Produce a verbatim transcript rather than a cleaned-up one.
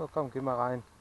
So, komm, geh mal rein.